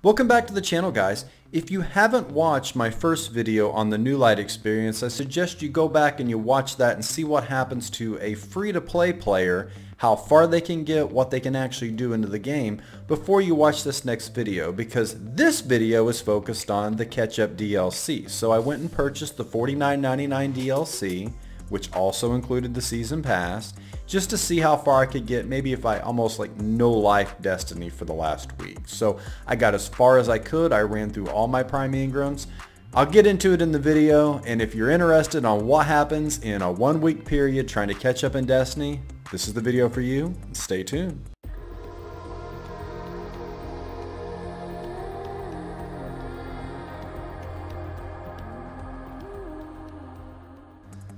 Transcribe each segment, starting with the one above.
Welcome back to the channel, guys. If you haven't watched my first video on the New Light experience, I suggest you go back and you watch that and see what happens to a free-to-play player, how far they can get, what they can actually do into the game before you watch this next video, because this video is focused on the catch-up DLC. So I went and purchased the $49.99 DLC, which also included the season pass, just to see how far I could get, maybe if I almost like no life Destiny for the last week. So I got as far as I could. I ran through all my Prime Ingrams. I'll get into it in the video, and if you're interested on what happens in a 1 week period trying to catch up in Destiny, this is the video for you. Stay tuned.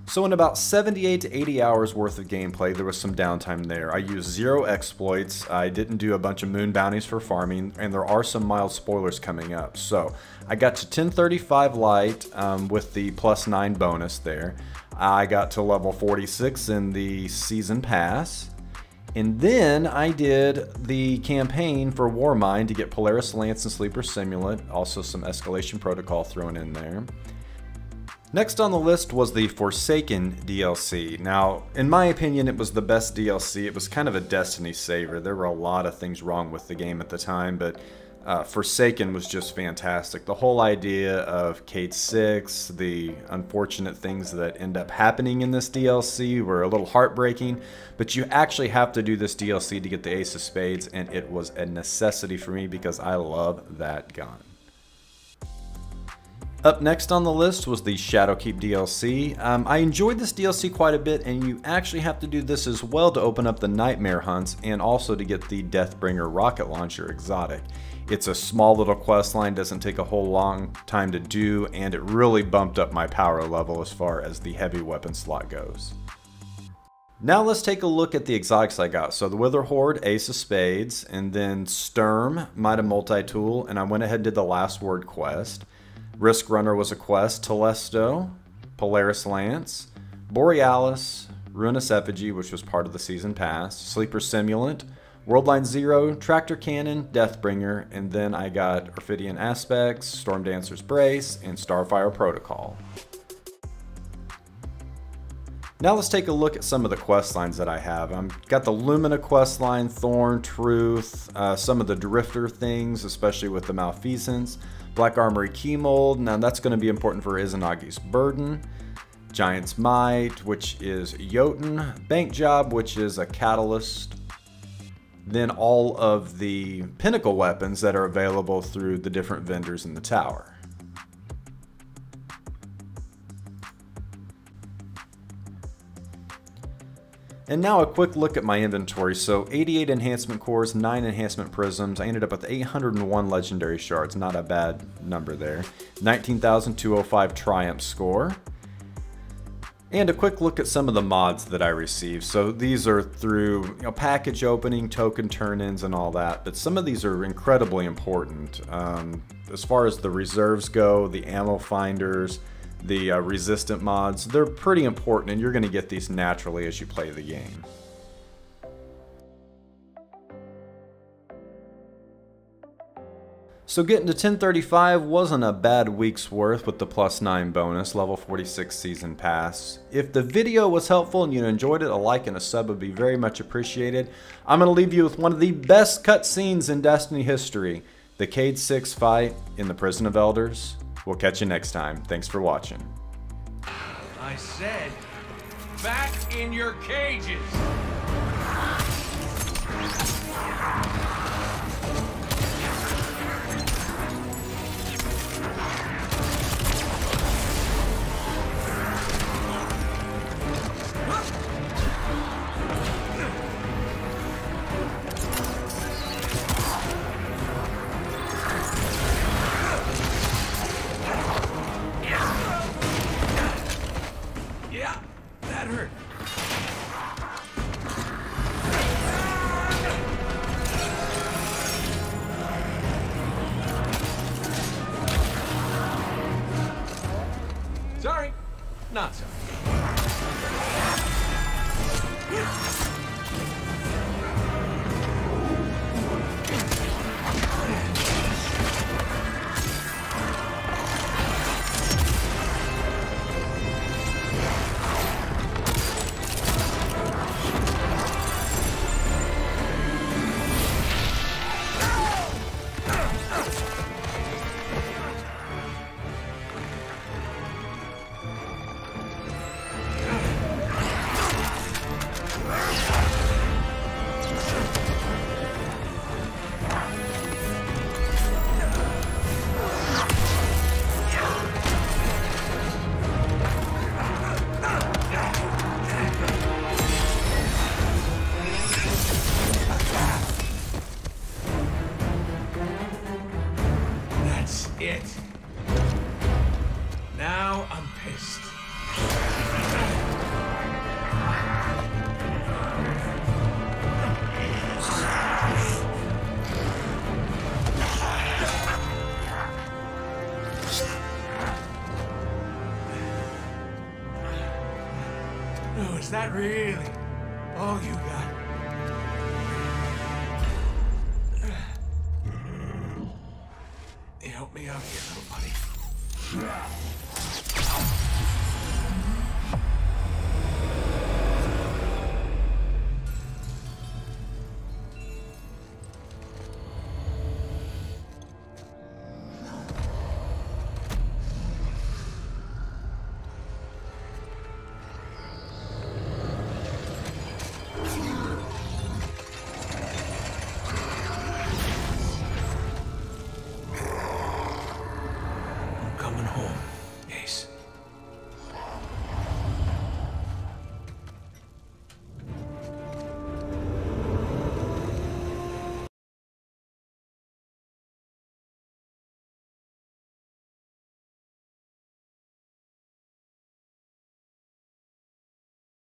So in about 78 to 80 hours worth of gameplay, there was some downtime there. I used zero exploits, I didn't do a bunch of moon bounties for farming, and there are some mild spoilers coming up. So I got to 1035 light with the +9 bonus there. I got to level 46 in the season pass. And then I did the campaign for Warmind to get Polaris Lance and Sleeper Simulant, also some Escalation Protocol thrown in there. Next on the list was the Forsaken DLC. Now, in my opinion, it was the best DLC. It was kind of a Destiny saver. There were a lot of things wrong with the game at the time, but Forsaken was just fantastic. The whole idea of Cayde-6, the unfortunate things that end up happening in this DLC were a little heartbreaking, but you actually have to do this DLC to get the Ace of Spades, and it was a necessity for me because I love that gun. Up next on the list was the Shadowkeep DLC. I enjoyed this DLC quite a bit, and you actually have to do this as well to open up the Nightmare Hunts and also to get the Deathbringer rocket launcher exotic. It's a small little quest line, doesn't take a whole long time to do, and it really bumped up my power level as far as the heavy weapon slot goes. Now let's take a look at the exotics I got. So the Witherhoard, Ace of Spades, and then Sturm, Mida Multi-Tool, and I went ahead and did the Last Word quest. Risk Runner was a quest, Telesto, Polaris Lance, Borealis, Ruinous Effigy, which was part of the season pass, Sleeper Simulant, Worldline Zero, Tractor Cannon, Deathbringer, and then I got Orphidian Aspects, Storm Dancer's Brace, and Starfire Protocol. Now let's take a look at some of the quest lines that I have. I've got the Lumina quest line, Thorn, Truth, some of the Drifter things, especially with the Malfeasance, Black Armory key mold. Now that's going to be important for Izanagi's Burden, Giant's Might, which is Jotun, Bank Job, which is a catalyst. Then all of the pinnacle weapons that are available through the different vendors in the tower. And now a quick look at my inventory. So 88 enhancement cores, 9 enhancement prisms. I ended up with 801 legendary shards, not a bad number there. 19,205 triumph score. And a quick look at some of the mods that I received. So these are through, you know, package opening, token turn-ins and all that, but some of these are incredibly important. As far as the reserves go, the ammo finders, the resistant mods, they're pretty important, and you're going to get these naturally as you play the game. So getting to 1035 wasn't a bad week's worth with the +9 bonus, level 46 season pass. If the video was helpful and you enjoyed it, a like and a sub would be very much appreciated. I'm going to leave you with one of the best cutscenes in Destiny history, the Cayde-6 fight in the Prison of Elders. We'll catch you next time. Thanks for watching. I said, back in your cages! Yeah, that hurt. it. Now I'm pissed. Oh, is that really all you got? Help me out here, little buddy.